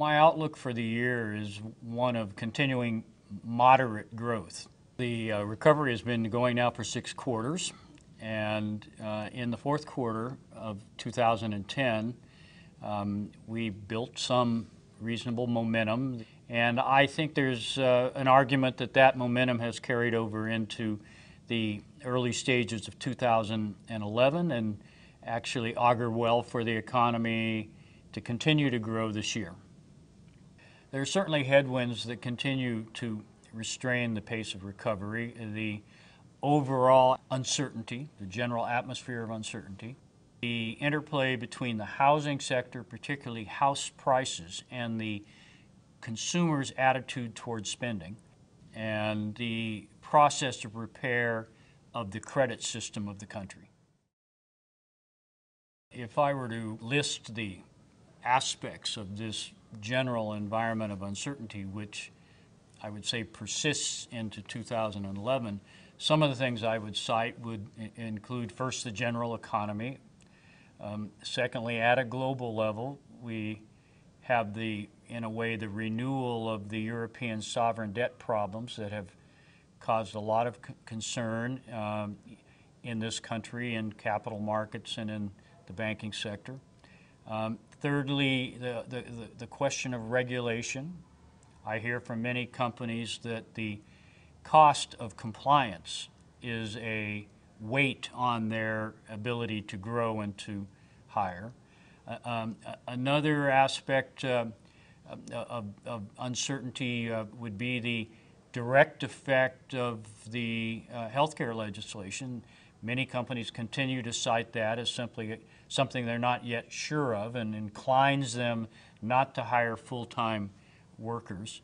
My outlook for the year is one of continuing moderate growth. The recovery has been going now for 6 quarters, and in the fourth quarter of 2010, we built some reasonable momentum, and I think there's an argument that that momentum has carried over into the early stages of 2011 and actually augur well for the economy to continue to grow this year. There are certainly headwinds that continue to restrain the pace of recovery, the overall uncertainty, the general atmosphere of uncertainty, the interplay between the housing sector, particularly house prices, and the consumer's attitude towards spending, and the process of repair of the credit system of the country. If I were to list the aspects of this general environment of uncertainty, which I would say persists into 2011, some of the things I would cite would include, first, the general economy. Secondly, at a global level, we have in a way, the renewal of the European sovereign debt problems that have caused a lot of concern in this country, in capital markets and in the banking sector. Thirdly, the question of regulation. I hear from many companies that the cost of compliance is a weight on their ability to grow and to hire. Another aspect of uncertainty would be the direct effect of the healthcare legislation. Many companies continue to cite that as simply something they're not yet sure of and inclines them not to hire full-time workers.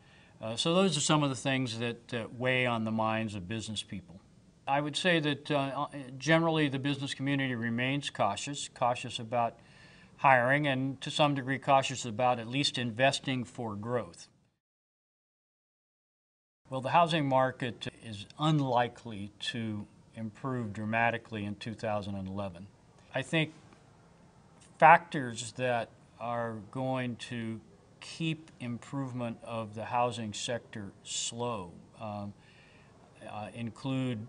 So those are some of the things that weigh on the minds of business people. I would say that generally the business community remains cautious about hiring, and to some degree cautious about at least investing for growth. Well, the housing market is unlikely to improve dramatically in 2011. I think factors that are going to keep improvement of the housing sector slow include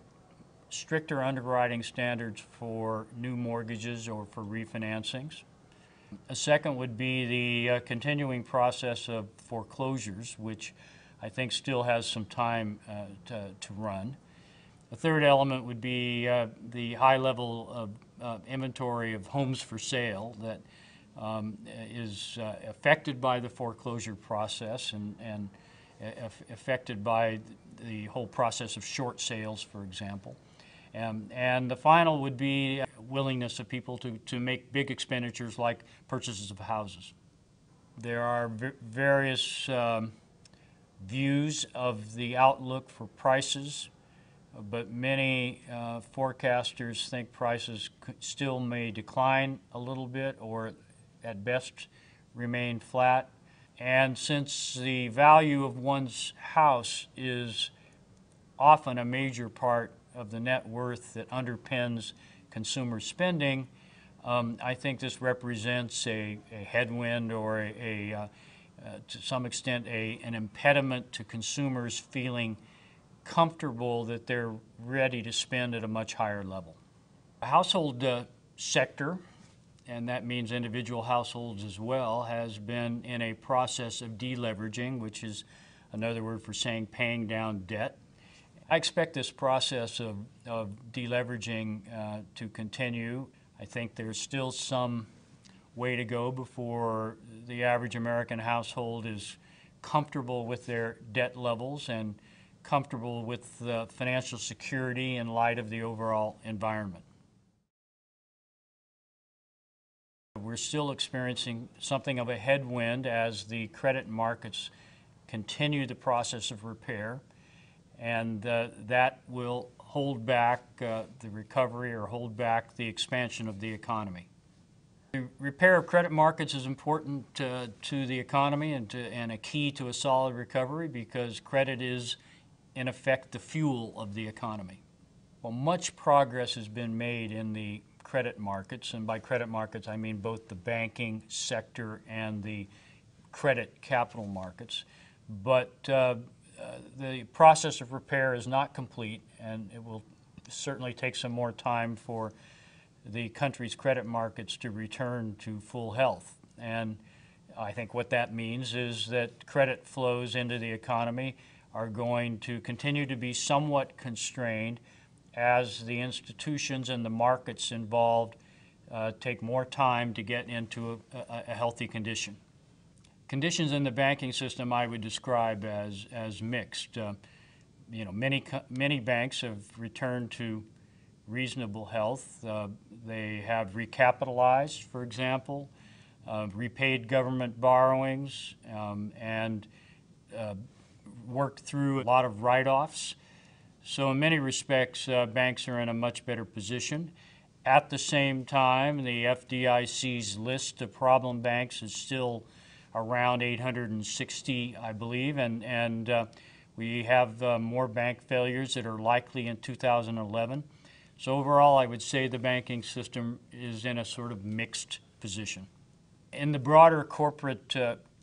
stricter underwriting standards for new mortgages or for refinancings. A second would be the continuing process of foreclosures, which I think still has some time to run. A third element would be the high level of inventory of homes for sale that is affected by the foreclosure process and affected by the whole process of short sales, for example. And the final would be willingness of people to make big expenditures like purchases of houses. There are various views of the outlook for prices, but many forecasters think prices still may decline a little bit or at best remain flat. And since the value of one's house is often a major part of the net worth that underpins consumer spending, I think this represents a headwind or to some extent an impediment to consumers feeling comfortable that they're ready to spend at a much higher level. The household sector, and that means individual households as well, has been in a process of deleveraging, which is another word for saying paying down debt. I expect this process of deleveraging to continue. I think there's still some way to go before the average American household is comfortable with their debt levels and comfortable with financial security in light of the overall environment. We're still experiencing something of a headwind as the credit markets continue the process of repair, and that will hold back the recovery or hold back the expansion of the economy. The repair of credit markets is important to the economy and a key to a solid recovery, because credit is, in effect, the fuel of the economy. Well, much progress has been made in the credit markets, and by credit markets I mean both the banking sector and the credit capital markets. But the process of repair is not complete, and it will certainly take some more time for the country's credit markets to return to full health. And I think what that means is that credit flows into the economy are going to continue to be somewhat constrained as the institutions and the markets involved take more time to get into a healthy condition. Conditions in the banking system I would describe as mixed. You know, many banks have returned to reasonable health. They have recapitalized, for example, repaid government borrowings, and worked through a lot of write-offs. So in many respects, banks are in a much better position. At the same time, the FDIC's list of problem banks is still around 860, I believe, and we have more bank failures that are likely in 2011. So overall, I would say the banking system is in a sort of mixed position. In the broader corporate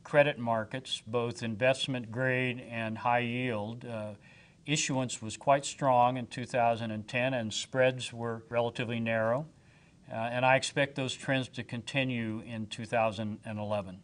credit markets, both investment grade and high yield, issuance was quite strong in 2010, and spreads were relatively narrow. And I expect those trends to continue in 2011.